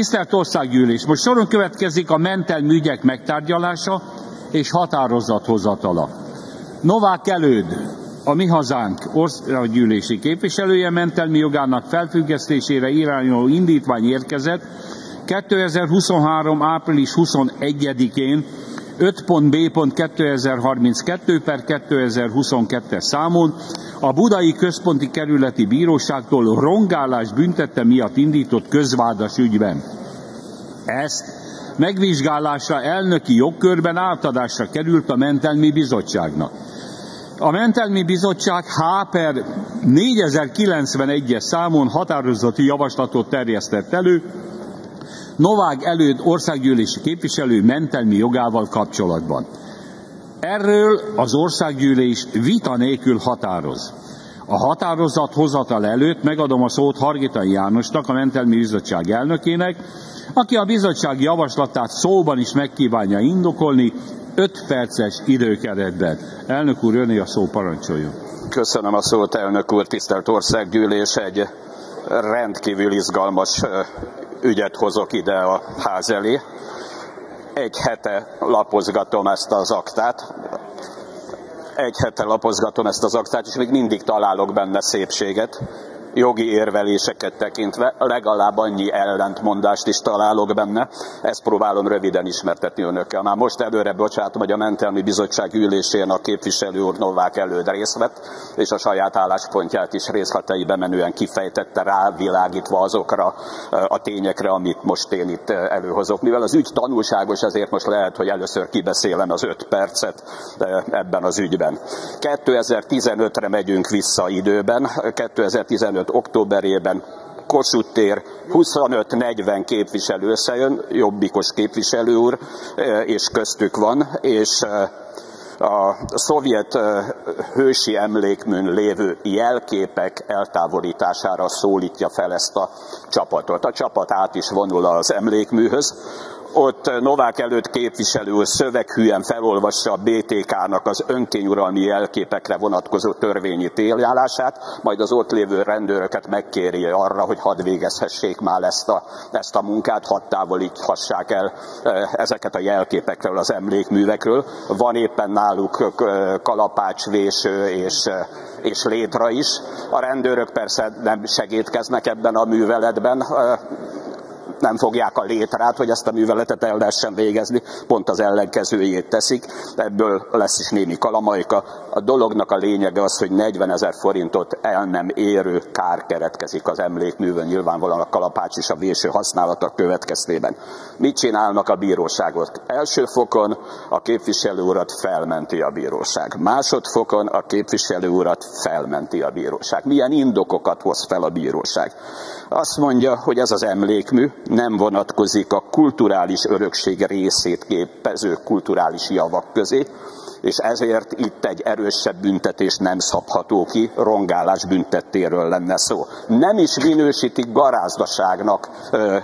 Tisztelt Országgyűlés! Most soron következik a mentelmi ügyek megtárgyalása és határozathozatala. Novák Előd, a Mi Hazánk országgyűlési képviselője mentelmi jogának felfüggesztésére irányuló indítvány érkezett 2023. április 21-én 5.b.2032/2022-es számon a Budai Központi Kerületi Bíróságtól rongálás büntette miatt indított közvádas ügyben. Ezt megvizsgálása elnöki jogkörben átadásra került a Mentelmi Bizottságnak. A Mentelmi Bizottság H/4091-es számon határozati javaslatot terjesztett elő Novák Előd országgyűlési képviselő mentelmi jogával kapcsolatban. Erről az országgyűlés vita nélkül határoz. A határozat hozatal előtt megadom a szót Hargitai Jánosnak, a Mentelmi Bizottság elnökének, aki a bizottság javaslatát szóban is megkívánja indokolni 5 perces időkeretben. Elnök úr, öné a szó, parancsoljon. Köszönöm a szót, elnök úr, tisztelt Országgyűlés. Egy rendkívül izgalmas ügyet hozok ide a ház elé. Egy hete lapozgatom ezt az aktát. És még mindig találok benne szépséget. Jogi érveléseket tekintve legalább annyi ellentmondást is találok benne. Ezt próbálom röviden ismertetni önökkel. Már most előre bocsátom, hogy a Mentelmi Bizottság ülésén a képviselő úr Novák Előd részt vett, és a saját álláspontját is részleteiben menően kifejtette, rávilágítva azokra a tényekre, amit most én itt előhozok. Mivel az ügy tanulságos, ezért most lehet, hogy először kibeszélem az 5 percet ebben az ügyben. 2015-re megyünk vissza időben. 2015 októberében Kossuth tér, 25-40 képviselő összejön, jobbikos képviselő úr, és köztük van, és a szovjet hősi emlékműn lévő jelképek eltávolítására szólítja fel ezt a csapatot. A csapat át is vonul az emlékműhöz. Ott Novák Előd képviselő úr szöveghűen felolvassa a BTK-nak az önkényuralmi jelképekre vonatkozó törvényítéljálását, majd az ott lévő rendőröket megkéri arra, hogy hadd végezhessék már ezt a munkát, hadd távolíthassák el ezeket a jelképekről, az emlékművekről. Van éppen náluk kalapács, véső és létra is. A rendőrök persze nem segítkeznek ebben a műveletben, nem fogják a létrát, hogy ezt a műveletet el lehessen végezni, pont az ellenkezőjét teszik, ebből lesz is némi kalamajka. A dolognak a lényege az, hogy 40 000 forintot el nem érő kár keretkezik az emlékművön, nyilvánvalóan a kalapács és a véső használata következtében. Mit csinálnak a bíróságok? Első fokon a képviselő urat felmenti a bíróság. Másodfokon a képviselő urat felmenti a bíróság. Milyen indokokat hoz fel a bíróság? Azt mondja, hogy ez az emlékmű nem vonatkozik a kulturális örökség részét képező kulturális javak közé, és ezért itt egy erősebb büntetés nem szabható ki, rongálás büntetéről lenne szó. Nem is minősítik garázdaságnak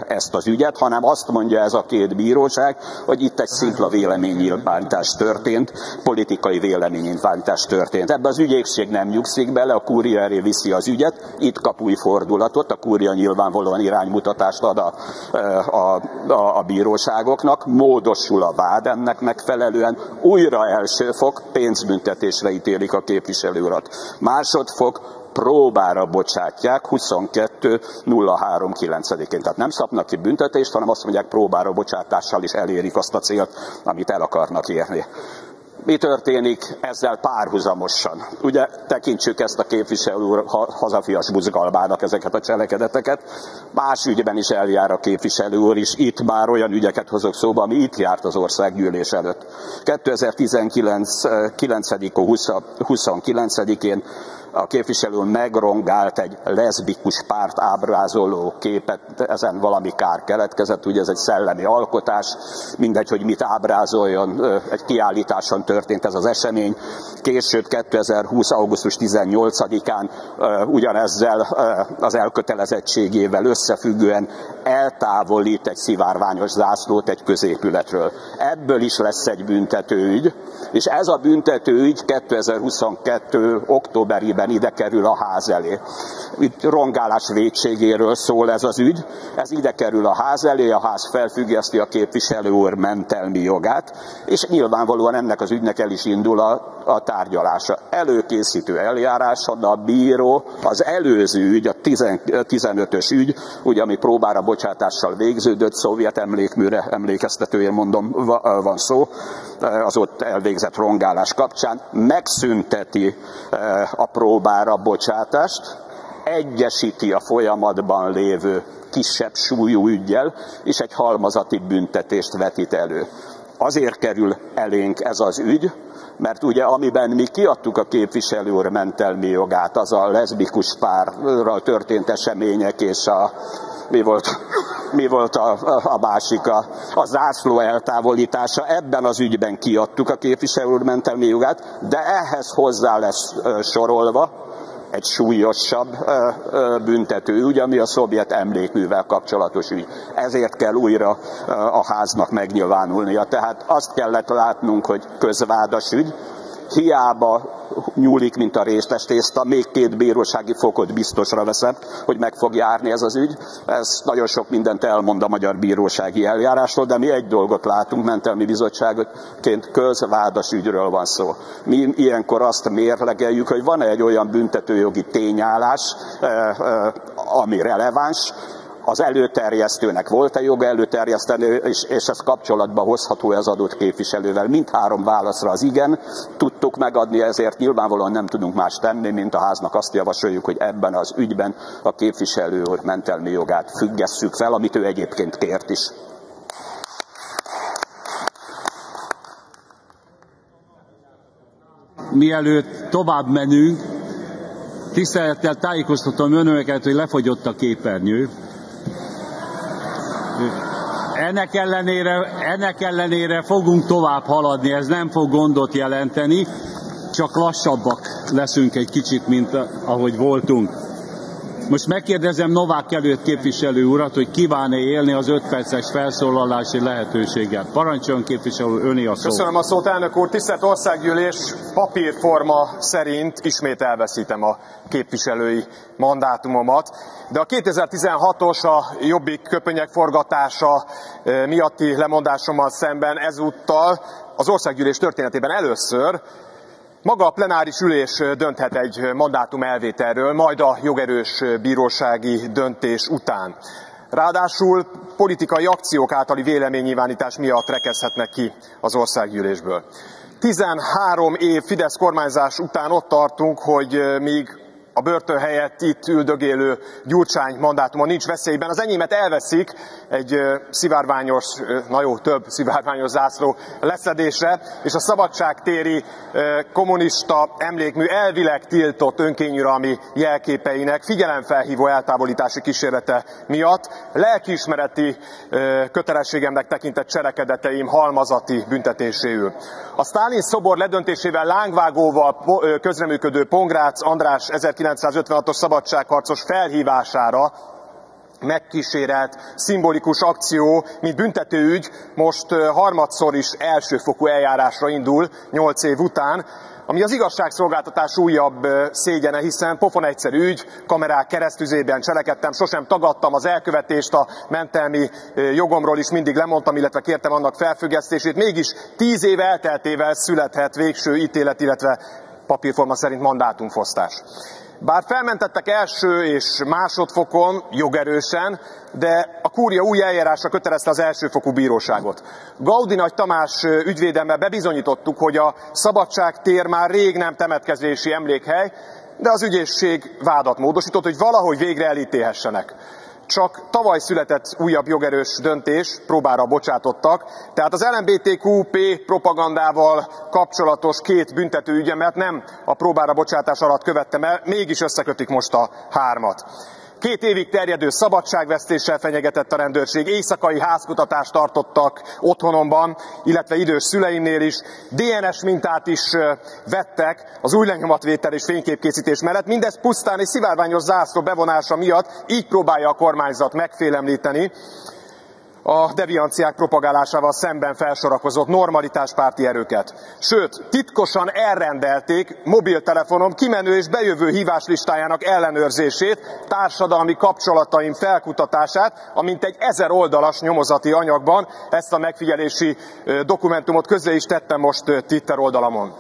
ezt az ügyet, hanem azt mondja ez a két bíróság, hogy itt egy szimpla véleménynyilvántás történt, politikai véleménynyilvántás történt. Ebben az ügyészség nem nyugszik bele, a Kúria elé viszi az ügyet, itt kap új fordulatot, a Kúria nyilvánvalóan iránymutatást ad a bíróságoknak, módosul a vád ennek megfelelően, újra első fok, pénzbüntetésre ítélik a képviselő urat. Másodfok, próbára bocsátják 22.03.9-én. Tehát nem szabnak ki büntetést, hanem azt mondják, próbára bocsátással is elérik azt a célt, amit el akarnak érni. Mi történik ezzel párhuzamosan? Ugye tekintsük ezt a képviselő úr hazafias buzgalmának ezeket a cselekedeteket. Más ügyben is eljár a képviselő úr is. Itt már olyan ügyeket hozok szóba, ami itt járt az országgyűlés előtt. 2019. 29-én a képviselő megrongált egy leszbikus párt ábrázoló képet, ezen valami kár keletkezett, ugye ez egy szellemi alkotás, mindegy, hogy mit ábrázoljon, egy kiállításon történt ez az esemény. Később 2020. augusztus 18-án ugyanezzel az elkötelezettségével összefüggően eltávolít egy szivárványos zászlót egy középületről. Ebből is lesz egy büntetőügy, és ez a büntetőügy 2022. októberében ide kerül a ház elé. Itt rongálás vétségéről szól ez az ügy, ez ide kerül a ház elé, a ház felfüggeszti a képviselő úr mentelmi jogát, és nyilvánvalóan ennek az ügynek el is indul a tárgyalása. Előkészítő eljáráson a bíró, az előző ügy, a 15-ös ügy, ugye, ami próbára bocsátással végződött, szovjet emlékműre emlékeztetőjén mondom, van szó, az ott elvégzett rongálás kapcsán, megszünteti a próbára bocsátást, egyesíti a folyamatban lévő kisebb súlyú üggyel, és egy halmazati büntetést vetít elő. Azért kerül elénk ez az ügy, mert ugye amiben mi kiadtuk a képviselő úr mentelmi jogát, az a leszbikus párral történt események, és mi volt a másik, a zászló eltávolítása, ebben az ügyben kiadtuk a képviselő úr mentelmi jogát, de ehhez hozzá lesz sorolva egy súlyosabb büntető ügy, ami a szovjet emlékművel kapcsolatos ügy. Ezért kell újra a háznak megnyilvánulnia. Tehát azt kellett látnunk, hogy közvádas ügy, hiába nyúlik, mint a részes tészta, még két bírósági fokot biztosra veszem, hogy meg fog járni ez az ügy. Ez nagyon sok mindent elmond a magyar bírósági eljárásról, de mi egy dolgot látunk mentelmi bizottságként, közvádas ügyről van szó. Mi ilyenkor azt mérlegeljük, hogy van-e egy olyan büntetőjogi tényállás, ami releváns, az előterjesztőnek volt-e joga előterjeszteni, és ez kapcsolatba hozható az adott képviselővel. Mindhárom válaszra az igen tudtuk megadni, ezért nyilvánvalóan nem tudunk más tenni, mint a háznak azt javasoljuk, hogy ebben az ügyben a képviselő úr mentelmi jogát függesszük fel, amit ő egyébként kért is. Mielőtt tovább menünk, tisztelettel tájékoztatom önöket, hogy lefagyott a képernyő. Ennek ellenére fogunk tovább haladni, ez nem fog gondot jelenteni, csak lassabbak leszünk egy kicsit, mint ahogy voltunk. Most megkérdezem Novák Előd képviselő urat, hogy kíván-e élni az 5 perces felszólalási lehetőséggel. Parancsoljon képviselő, öné a szó. Köszönöm a szót, elnök úr. Tisztelt Országgyűlés, papírforma szerint ismét elveszítem a képviselői mandátumomat. De a 2016-os a Jobbik köpenyek forgatása miatti lemondásommal szemben ezúttal az Országgyűlés történetében először maga a plenáris ülés dönthet egy mandátum elvételről, majd a jogerős bírósági döntés után. Ráadásul politikai akciók általi véleménynyilvánítás miatt rekezhetnek ki az Országgyűlésből. 13 év Fidesz kormányzás után ott tartunk, hogy míg a börtön helyett itt üldögélő Gyurcsány mandátuma nincs veszélyben, az enyémet elveszik egy szivárványos, na jó, több szivárványos zászló leszedésre, és a szabadságtéri kommunista emlékmű elvileg tiltott önkényuralmi jelképeinek figyelemfelhívó eltávolítási kísérlete miatt lelkiismereti kötelességemnek tekintett cselekedeteim halmazati büntetéséül. A Sztálin szobor ledöntésével lángvágóval közreműködő Pongrácz András 1956-os szabadságharcos felhívására megkísérelt szimbolikus akció, mint büntetőügy most harmadszor is elsőfokú eljárásra indul 8 év után, ami az igazságszolgáltatás újabb szégyene, hiszen pofon egyszerű ügy, kamerák keresztüzében cselekedtem, sosem tagadtam az elkövetést, a mentelmi jogomról is mindig lemondtam, illetve kértem annak felfüggesztését, mégis 10 év elteltével születhet végső ítélet, illetve papírforma szerint mandátumfosztás. Bár felmentettek első és másodfokon jogerősen, de a Kúria új eljárásra kötelezte az elsőfokú bíróságot. Gaudi Nagy Tamás ügyvédemmel bebizonyítottuk, hogy a szabadságtér már rég nem temetkezési emlékhely, de az ügyészség vádat módosított, hogy valahogy végre elítélhessenek. Csak tavaly született újabb jogerős döntés, próbára bocsátottak, tehát az LMBTQP propagandával kapcsolatos két büntetőügyemet nem a próbára bocsátás alatt követtem el, mégis összekötik most a hármat. 2 évig terjedő szabadságvesztéssel fenyegetett a rendőrség, éjszakai házkutatást tartottak otthonomban, illetve idős szüleimnél is, DNS mintát is vettek az új lenyomatvétel és fényképkészítés mellett, mindez pusztán egy szivárványos zászló bevonása miatt, így próbálja a kormányzat megfélemlíteni a devianciák propagálásával szemben felsorakozott normalitáspárti erőket. Sőt, titkosan elrendelték mobiltelefonom kimenő és bejövő híváslistájának ellenőrzését, társadalmi kapcsolataim felkutatását, amint egy 1000 oldalas nyomozati anyagban. Ezt a megfigyelési dokumentumot közzé is tettem most Twitter oldalamon.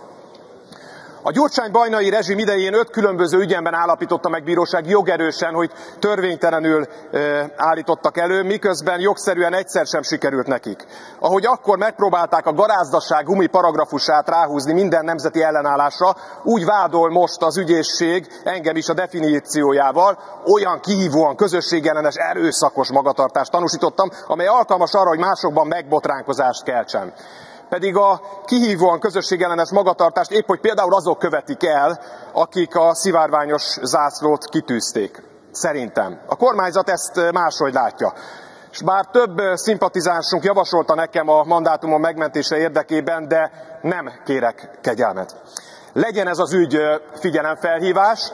A Gyurcsány-Bajnai rezsim idején 5 különböző ügyemben állapította meg bíróság jogerősen, hogy törvénytelenül állítottak elő, miközben jogszerűen egyszer sem sikerült nekik. Ahogy akkor megpróbálták a garázdasság gumiparagrafusát ráhúzni minden nemzeti ellenállásra, úgy vádol most az ügyészség engem is a definíciójával, olyan kihívóan közösségellenes, erőszakos magatartást tanúsítottam, amely alkalmas arra, hogy másokban megbotránkozást keltsen. Pedig a kihívóan közösségellenes magatartást épp hogy például azok követik el, akik a szivárványos zászlót kitűzték. Szerintem. A kormányzat ezt máshogy látja. És bár több szimpatizánsunk javasolta nekem a mandátumom megmentése érdekében, de nem kérek kegyelmet. Legyen ez az ügy figyelemfelhívás,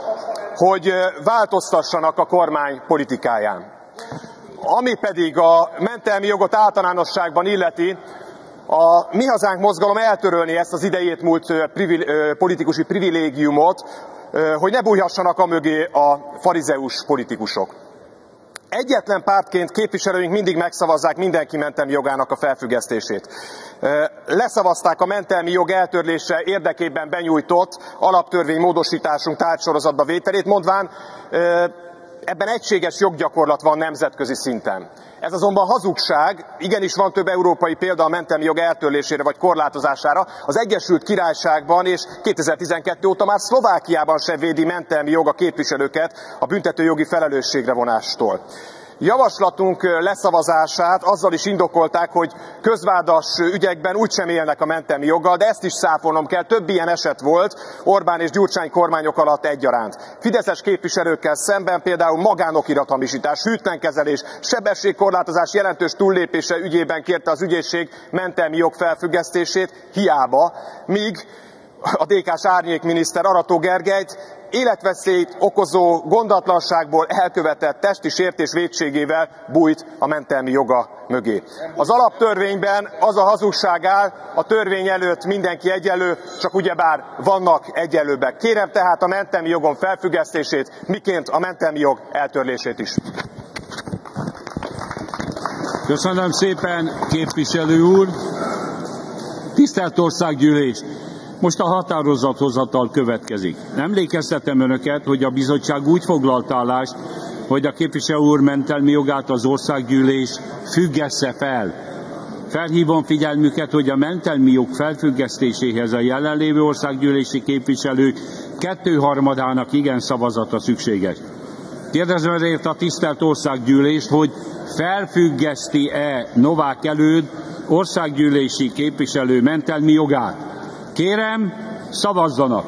hogy változtassanak a kormány politikáján. Ami pedig a mentelmi jogot általánosságban illeti, a Mi Hazánk mozgalom eltörölni ezt az idejét múlt politikusi privilégiumot, hogy ne bújhassanak a mögé a farizeus politikusok. Egyetlen pártként képviselőink mindig megszavazzák mindenki mentelmi jogának a felfüggesztését. Leszavazták a mentelmi jog eltörlése érdekében benyújtott alaptörvénymódosításunk tárgysorozatba vételét, mondván ebben egységes joggyakorlat van nemzetközi szinten. Ez azonban hazugság, igenis van több európai példa a mentelmi jog eltörlésére vagy korlátozására. Az Egyesült Királyságban és 2012 óta már Szlovákiában sem védi mentelmi jog a képviselőket a büntetőjogi felelősségre vonástól. Javaslatunk leszavazását azzal is indokolták, hogy közvádas ügyekben úgysem élnek a mentelmi joggal, de ezt is száfolnom kell, több ilyen eset volt Orbán és Gyurcsány kormányok alatt egyaránt. Fideszes képviselőkkel szemben például magánokirathamisítás, hűtlenkezelés, sebességkorlátozás jelentős túllépése ügyében kérte az ügyészség mentelmi jog felfüggesztését, hiába, míg a DK-s árnyékminiszter Arató Gergelyt életveszélyt okozó gondatlanságból elkövetett testi sértés vétségével bújt a mentelmi joga mögé. Az alaptörvényben az a hazugság áll, a törvény előtt mindenki egyenlő, csak ugyebár vannak egyenlőbbek. Kérem tehát a mentelmi jogon felfüggesztését, miként a mentelmi jog eltörlését is. Köszönöm szépen, képviselő úr! Tisztelt Országgyűlés! Most a határozathozatal következik. Emlékeztetem önöket, hogy a bizottság úgy foglalt állást, hogy a képviselő úr mentelmi jogát az országgyűlés függesse fel. Felhívom figyelmüket, hogy a mentelmi jog felfüggesztéséhez a jelenlévő országgyűlési képviselők 2/3-ának igen szavazata szükséges. Kérdezem ezért a tisztelt országgyűlést, hogy felfüggeszti-e Novák Előd országgyűlési képviselő mentelmi jogát. Kérem, szavazzanak!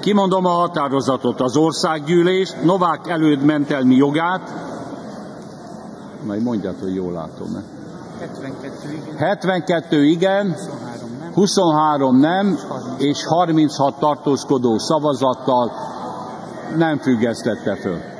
Kimondom a határozatot, az országgyűlés Novák Előd mentelmi jogát, majd mondjad, hogy jól látom-e. 72 igen, 23 nem, és 36 tartózkodó szavazattal nem függesztette föl.